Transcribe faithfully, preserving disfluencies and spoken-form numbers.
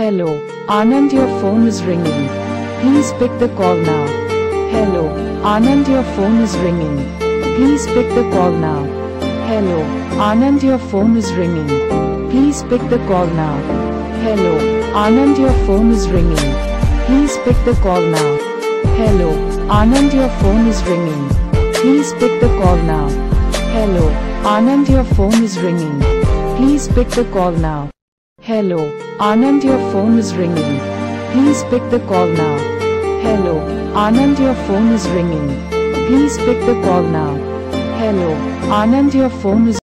Hello, Anand, your phone is ringing. Please pick the call now. Hello, Anand, your phone is ringing. Please pick the call now. Hello, Anand, your phone is ringing. Please pick the call now. Hello, Anand, your phone is ringing. Please pick the call now. Hello, Anand, your phone is ringing. Please pick the call now. Hello, Anand, your phone is ringing. Please pick the call now. Hello, Anand, your phone is ringing. Please pick the call now. Hello, Anand, your phone is ringing. Please pick the call now. Hello, Anand, your phone is